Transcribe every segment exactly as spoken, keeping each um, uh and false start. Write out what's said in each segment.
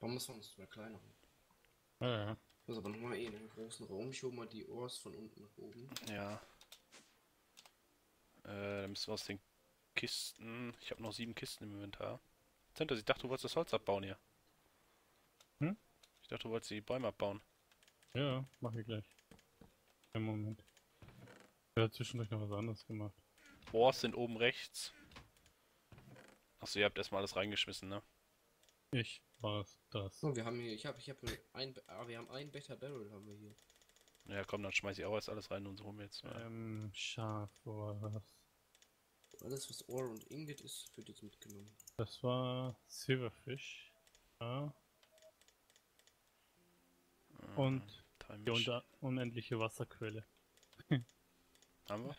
Warum ist sonst mal kleiner? Ja, ja. Das ist aber nochmal eh in den großen Raum. Ich hole mal die Ohrs von unten nach oben. Ja. Äh, dann müssen wir aus den Kisten. Ich habe noch sieben Kisten im Inventar. Zenters, ich dachte, du wolltest das Holz abbauen hier. Hm? Ich dachte, du wolltest die Bäume abbauen. Ja, mach ich gleich. Einen Moment. Ich habe zwischendurch noch was anderes gemacht. Ohrs sind oben rechts. Achso, ihr habt erstmal alles reingeschmissen, ne? Ich war das. So, wir haben hier, ich habe, ich habe ein, ah, wir haben ein Better Barrel haben wir hier. Ja, komm, dann schmeiß ich auch erst alles rein und so rum jetzt. Mal. Ähm, Schaf oder was? Alles, was Ohr und Ingot ist, wird jetzt mitgenommen. Das war Silverfish. Ja. Hm, und die unter unendliche Wasserquelle. Haben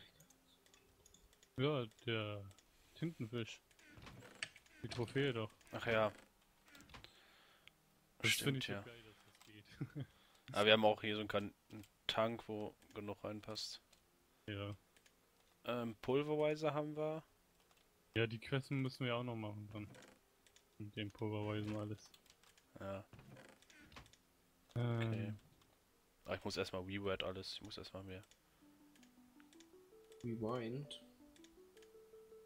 wir? Ja, der Tintenfisch. Die Trophäe doch. Ach ja. Das finde ich ja geil, dass das geht. Aber wir haben auch hier so einen Tank, wo genug reinpasst. Ja. Ähm, Pulverweiser haben wir. Ja, die Questen müssen wir auch noch machen dann. Mit dem Pulverweisen alles. Ja. Ähm. Okay. Aber ich muss erstmal rewind alles. Ich muss erstmal mehr. Rewind?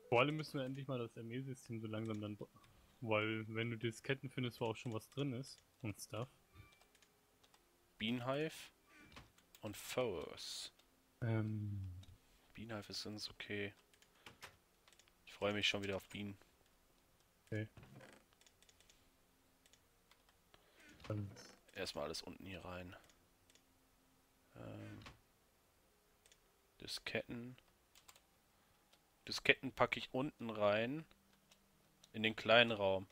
Vor allem müssen wir endlich mal das M E-System so langsam dann... Weil, wenn du Disketten findest, wo auch schon was drin ist und Stuff. Beanhive und Foes. Ähm. Beanhive ist ganz okay. Ich freue mich schon wieder auf Bienen. Okay. Alles. Erstmal alles unten hier rein. Ähm. Disketten. Disketten packe ich unten rein. In den kleinen Raum.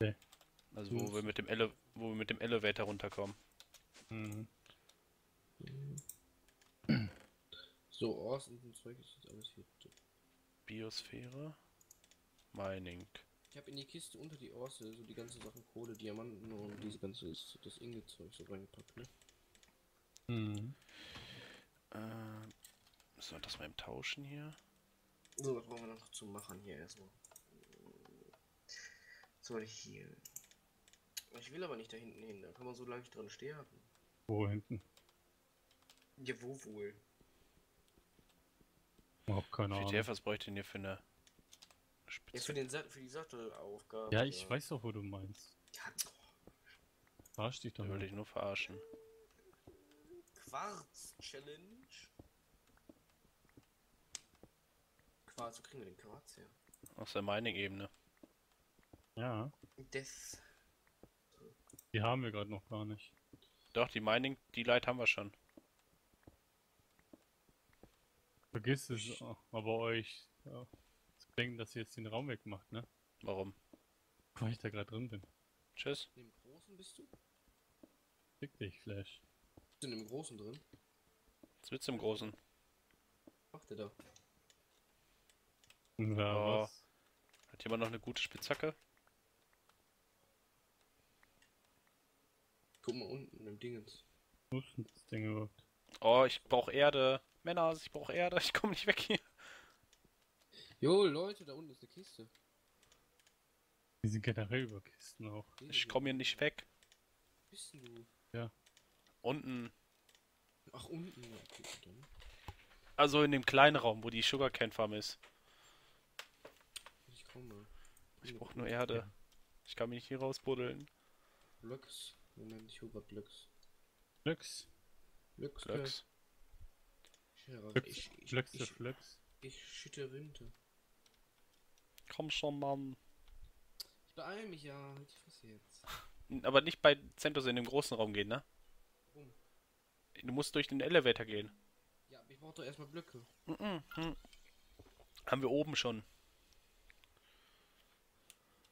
Okay. Also wo wir mit dem Ele wo wir mit dem Elevator runterkommen. Mhm. So, Ors und so Zeug ist jetzt alles hier. Biosphäre. Mining. Ich habe in die Kiste unter die Ors so die ganzen Sachen Kohle, Diamanten und diese ganze das Inget-Zeug so reingepackt, ne? Mhm. Ähm, müssen wir das mal im Tauschen hier? So, was brauchen wir noch zu machen hier erstmal? Hier. Ich will aber nicht da hinten hin, da kann man so leicht dran sterben. Wo hinten? Ja, wo wohl? Oh, keine Ahnung. G T F, was bräuchte ich denn hier für eine Spitze? Ja, für, den Sa für die Sattelaufgabe. Ja, ich ja. weiß doch, wo du meinst. Ja, verarsch dich doch. Ich will dich nur verarschen. Quarz-Challenge? Quarz, wo kriegen wir den Quarz her? Aus der Mining-Ebene. Ja. Das. Die haben wir gerade noch gar nicht. Doch, die Mining, die Light haben wir schon. Vergiss es aber euch ja, zu denken, dass ihr jetzt den Raum wegmacht, ne? Warum? Weil ich da gerade drin bin. Tschüss. In dem Großen bist du? Fick dich, Flash. Bist du in dem Großen drin? Was willst du im Großen? Was macht der da? Ja, oh. Was? Hat jemand noch eine gute Spitzhacke? Guck mal unten im Dingens. Wo ist denn das Ding überhaupt? Oh, ich brauche Erde. Männer, ich brauche Erde. Ich komme nicht weg hier. Jo, Leute, da unten ist eine Kiste. Die sind generell über Kisten auch. Ich komme hier nicht weg. Wo bist denn du? Ja. Unten. Ach, unten. Ja, okay, dann. Also in dem kleinen Raum, wo die Sugarcane Farm ist. Ich komme. Ich brauche nur Erde. Ja. Ich kann mich nicht hier rausbuddeln. Blöcks. Moment, ich hole Blöcks. Blöcks. Blöcks. Blöcks. Blöcks. Ich, Blöcks. Ich, ich, Blöcks. Ich, ich schütte Rinde. Komm schon, Mann. Ich beeil mich ja. Halt die Fresse jetzt. Aber nicht bei Centos in dem großen Raum gehen, ne? Warum? Du musst durch den Elevator gehen. Ja, aber ich brauche doch erstmal Blöcke. Mm -mm, hm. Haben wir oben schon.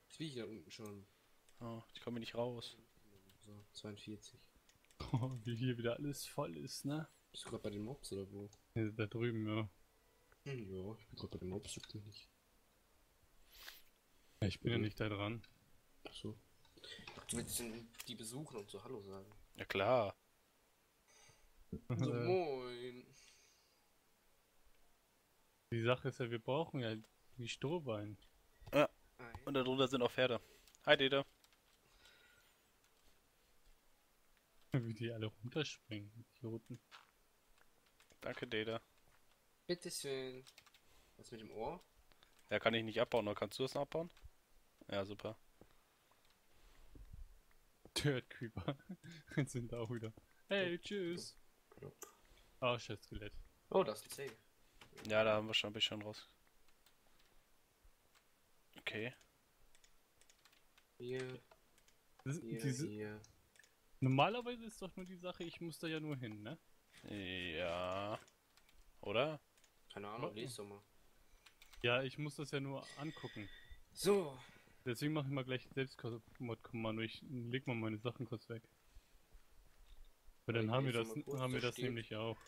Das will ich da unten schon. Oh, ich komme nicht raus. So, zweiundvierzig. Oh, wie hier wieder alles voll ist, ne? Bist du gerade bei den Mobs oder wo? Ja, da drüben, ja. Hm, ja, ich bin gerade bei den Mobs, ich bin nicht. Ja, ich bin ja nicht da dran. Achso. Du willst denn die besuchen und so Hallo sagen? Ja, klar. So, moin. Die Sache ist ja, wir brauchen ja die Strohbein. Ja. Und darunter sind auch Pferde. Hi, Dede. Wie die alle runterspringen, Idioten. Danke, Data. Bitteschön. Was mit dem Ohr? Ja, kann ich nicht abbauen, oder kannst du das abbauen? Ja, super. Dirt-Creeper. Jetzt sind da auch wieder. Hey, tschüss. Oh, Skelett. Oh, das ist ein Save. Ja, da haben wir schon ein bisschen raus. Okay. Hier. Das, hier, diese... hier. Normalerweise ist doch nur die Sache, ich muss da ja nur hin, ne? Ja. Oder? Keine Ahnung, lies doch mal. Ja, ich muss das ja nur angucken. So. Deswegen mache ich mal gleich Selbstmordkommando. Ich leg mal meine Sachen kurz weg. Weil dann haben wir das, haben wir das nämlich auch.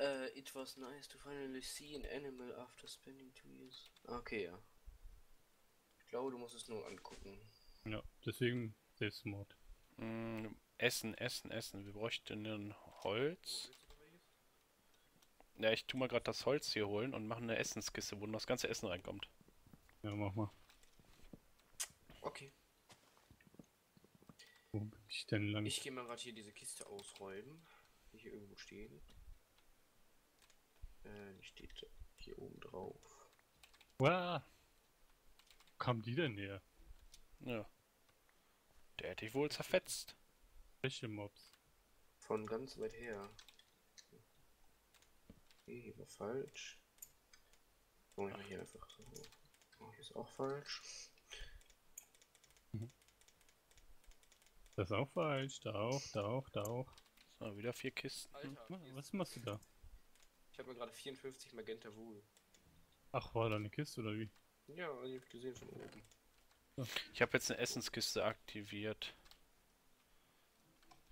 Uh, it was nice to finally see an animal after spending two years. Okay, ja. Ich glaube, du musst es nur angucken. Ja, deswegen Selbstmord. Mm, essen, essen, essen. Wir bräuchten Holz. Ja, ich tu mal gerade das Holz hier holen und mache eine Essenskiste, wo das ganze Essen reinkommt. Ja, mach mal. Okay. Wo bin ich denn lang? Ich gehe mal gerade hier diese Kiste ausräumen, die hier irgendwo stehen. Äh, die steht hier oben drauf. Wow. Wo kam die denn her? Ja. Der hätte ich wohl zerfetzt. Welche Mobs? Von ganz weit her. Okay, hier war falsch. Oh, ich mach hier einfach so. Oh, hier ist auch falsch. Das ist auch falsch. Da auch, da auch, da auch. So, wieder vier Kisten. Alter, was machst du da? Ich habe mir gerade vierundfünfzig Magenta Wool. Ach, war da eine Kiste oder wie? Ja, die hab ich gesehen von oben. So. Ich habe jetzt eine Essenskiste aktiviert.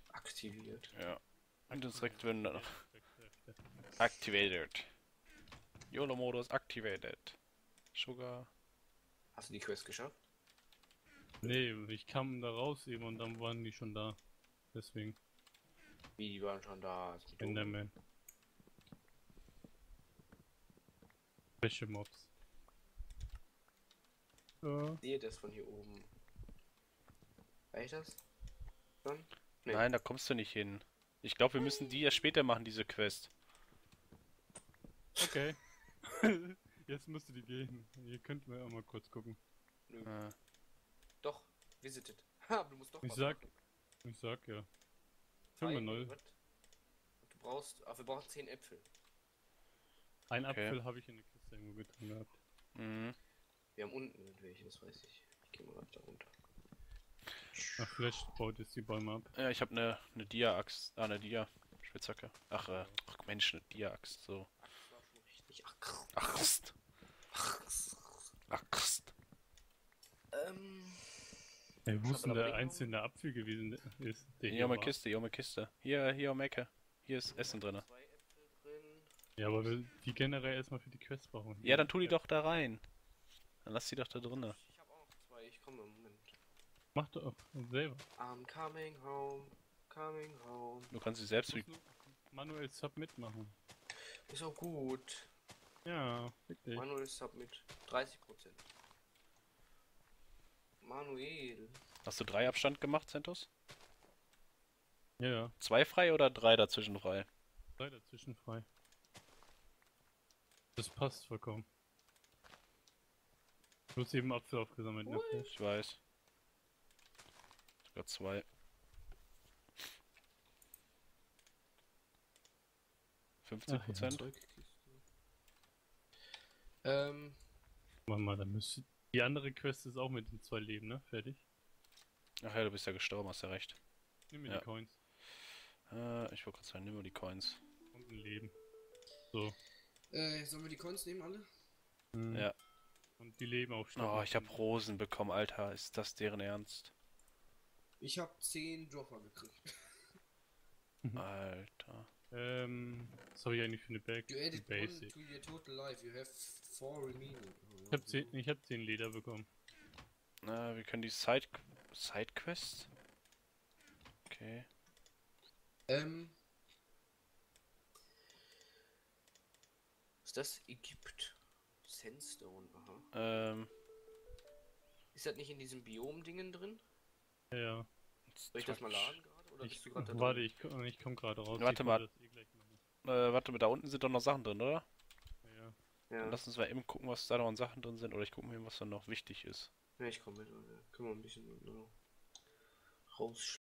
Aktiviert? Ja. Und das direkt wenn dann. Activated. YOLO-Modus activated. Sugar. Hast du die Quest geschafft? Nee, ich kam da raus eben und dann waren die schon da. Deswegen. Wie, die waren schon da? Enderman. Welche Mobs? Ja. Ich sehe das von hier oben. Weiß ich das? Schon? Nee. Nein, da kommst du nicht hin. Ich glaube, wir müssen die ja später machen, diese Quest. Okay. Jetzt musst du die gehen. Ihr könnt mir auch mal kurz gucken. Nö. Ah. Doch, visited. Ha, du musst doch. Ich sag, machen. ich sag ja. fünf null. Du brauchst, ah, wir brauchen zehn Äpfel. Ein okay. Apfel habe ich in der Kiste irgendwo getan gehabt. Mhm. Wir haben unten welche, das weiß ich. Ich gehe mal da runter. Ach, vielleicht baut jetzt die Bäume ab. Ja, ich habe eine ne Dia-Axt. Ah, eine Dia-Spitzhacke. Ach, äh, ach Mensch, eine Dia-Axt, so. Axt war schon richtig. Axt. Axt. Axt. Ähm. Ey, wo ist denn der einzelne Apfel gewesen ist? Der hier haben wir Kiste, hier haben wir Kiste. Hier, hier am Ecke. Hier ist Essen drin. Ja, aber wir die generell erstmal für die Quest brauchen. Ja, dann tu die doch da rein. Dann lass die doch da drinne. Ich hab auch noch zwei, ich komme im Moment. Mach doch selber. I'm coming home, coming home. Du kannst sie selbst wie manuell Submit machen. Ist auch gut. Ja, richtig. Manuell Submit. dreißig Prozent. Manuel. Hast du drei Abstand gemacht, Centos? Ja, ja. Zwei frei oder drei dazwischen frei? Drei dazwischen frei. Das passt vollkommen. Bloß eben Apfel aufgesammelt, ne? Ich weiß. Sogar zwei. fünfzehn Prozent. Ja. Ähm. Warte mal, da müsste. Die andere Quest ist auch mit den zwei Leben, ne? Fertig. Ach ja, du bist ja gestorben, hast ja recht. Nimm mir ja. die Coins. Äh, ich wollte gerade sagen, nimm mir die Coins. Und ein Leben. So. Äh, sollen wir die Coins nehmen, alle? Mhm. Ja. Und die Leben aufstellen. Oh, ich hab Rosen bekommen, Alter. Ist das deren Ernst? Ich hab zehn Dropper gekriegt. Alter. Ähm, was hab ich eigentlich für eine Bag? You added one to your total life. You have four remaining. Ich hab zehn, ich hab zehn Leder bekommen. Na, wir können die Side... Side-Quest? Okay. Ähm... Das Ägypt. Sandstone, aha. Ähm. Ist das nicht in diesem Biom-Dingen drin? Ja. Soll ich das mal laden gerade? Oder ich, bist du gerade da drin? Warte, ich, ich komme gerade raus. Warte mal. Eh äh, warte mal, da unten sind doch noch Sachen drin, oder? Ja. Dann lass uns mal eben gucken, was da noch an Sachen drin sind. Oder ich gucke mir, was da noch wichtig ist. Ja, ich komme mit. Können wir ein bisschen noch raus.